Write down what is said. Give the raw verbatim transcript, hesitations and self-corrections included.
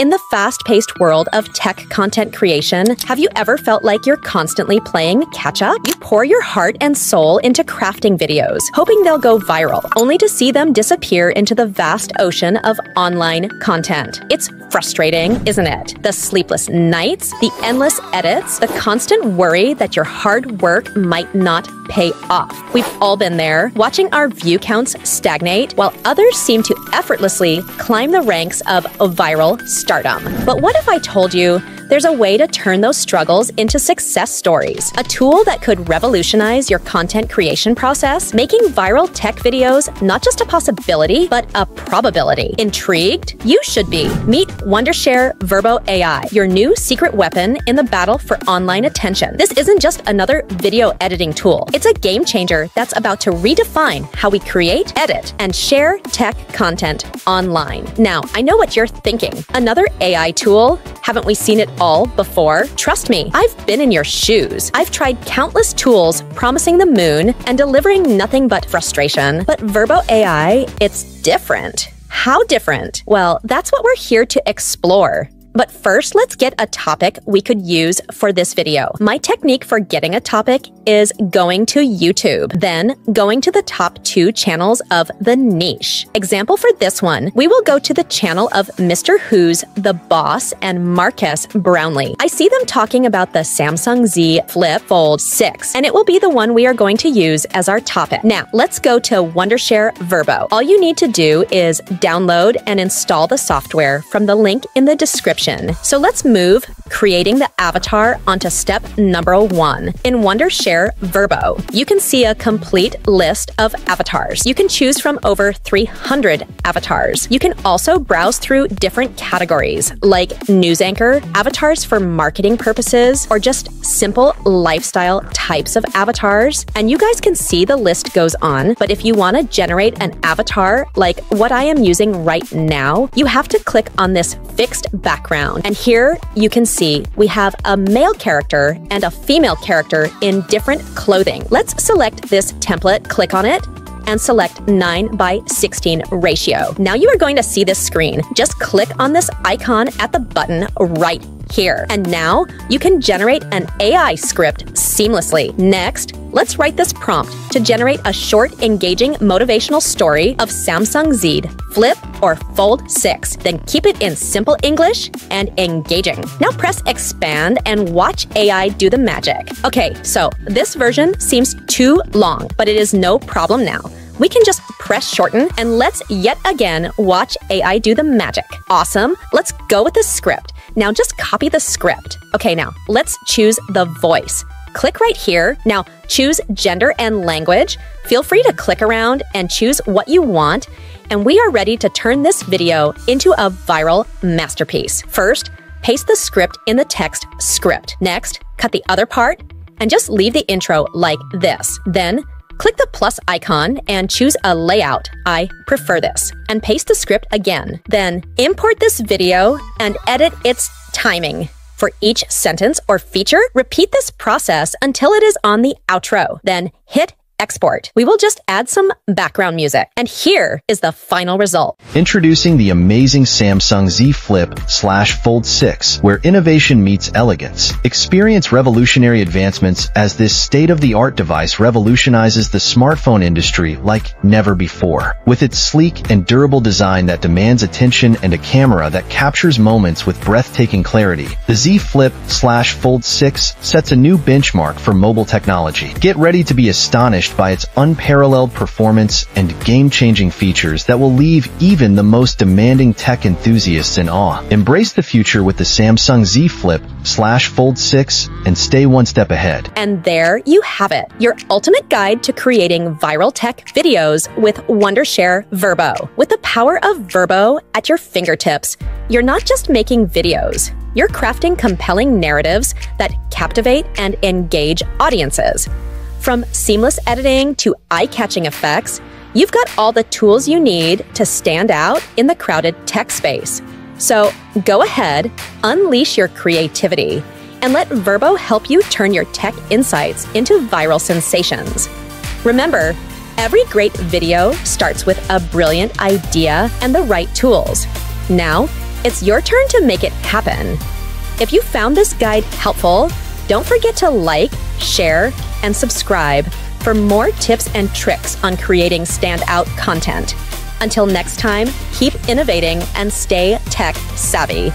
In the fast-paced world of tech content creation, have you ever felt like you're constantly playing catch-up? You pour your heart and soul into crafting videos, hoping they'll go viral, only to see them disappear into the vast ocean of online content. It's frustrating, isn't it? The sleepless nights, the endless edits, the constant worry that your hard work might not pay off. We've all been there, watching our view counts stagnate, while others seem to effortlessly climb the ranks of a viral stardom. But what if I told you there's a way to turn those struggles into success stories? A tool that could revolutionize your content creation process, making viral tech videos not just a possibility, but a probability. Intrigued? You should be. Meet Wondershare Virbo A I, your new secret weapon in the battle for online attention. This isn't just another video editing tool. It's a game changer that's about to redefine how we create, edit, and share tech content online. Now, I know what you're thinking. Another A I tool? Haven't we seen it all before? Trust me, I've been in your shoes. I've tried countless tools promising the moon and delivering nothing but frustration. But Virbo A I, it's different. How different? Well, that's what we're here to explore. But first, let's get a topic we could use for this video. My technique for getting a topic is going to YouTube, then going to the top two channels of the niche. Example for this one, we will go to the channel of Mister Who's the Boss and Marques Brownlee. I see them talking about the Samsung Z Flip Fold six, and it will be the one we are going to use as our topic. Now, let's go to Wondershare Virbo. All you need to do is download and install the software from the link in the description. So let's move creating the avatar onto step number one. In Wondershare Virbo, you can see a complete list of avatars. You can choose from over three hundred avatars. You can also browse through different categories like news anchor, avatars for marketing purposes, or just simple lifestyle types of avatars. And you guys can see the list goes on, but if you want to generate an avatar like what I am using right now, you have to click on this fixed background. And here you can see we have a male character and a female character in different clothing. Let's select this template, click on it, and select nine by sixteen ratio. Now you are going to see this screen. Just click on this icon at the button right here. And now you can generate an A I script seamlessly. Next, let's write this prompt to generate a short, engaging, motivational story of Samsung Z Flip or Fold six. Then keep it in simple English and engaging. Now press expand and watch A I do the magic. Okay, so this version seems too long, but it is no problem now. We can just press shorten and let's yet again watch A I do the magic. Awesome, let's go with the script. Now just copy the script. Okay, now let's choose the voice. Click right here. Now choose gender and language. Feel free to click around and choose what you want. And we are ready to turn this video into a viral masterpiece. First, paste the script in the text script. Next, cut the other part and just leave the intro like this. Then click the plus icon and choose a layout. I prefer this. And paste the script again. Then import this video and edit its timing. For each sentence or feature, repeat this process until it is on the outro. Then hit export. We will just add some background music. And here is the final result. Introducing the amazing Samsung Z Flip slash Fold six, where innovation meets elegance. Experience revolutionary advancements as this state-of-the-art device revolutionizes the smartphone industry like never before. With its sleek and durable design that demands attention and a camera that captures moments with breathtaking clarity, the Z Flip slash Fold six sets a new benchmark for mobile technology. Get ready to be astonished by its unparalleled performance and game-changing features that will leave even the most demanding tech enthusiasts in awe. Embrace the future with the Samsung Z Flip slash Fold six and stay one step ahead. And there you have it, your ultimate guide to creating viral tech videos with Wondershare Virbo. With the power of Virbo at your fingertips, you're not just making videos, you're crafting compelling narratives that captivate and engage audiences. From seamless editing to eye-catching effects, you've got all the tools you need to stand out in the crowded tech space. So go ahead, unleash your creativity, and let Virbo help you turn your tech insights into viral sensations. Remember, every great video starts with a brilliant idea and the right tools. Now, It's your turn to make it happen. If you found this guide helpful, don't forget to like, share, and subscribe for more tips and tricks on creating standout content. Until next time, keep innovating and stay tech savvy.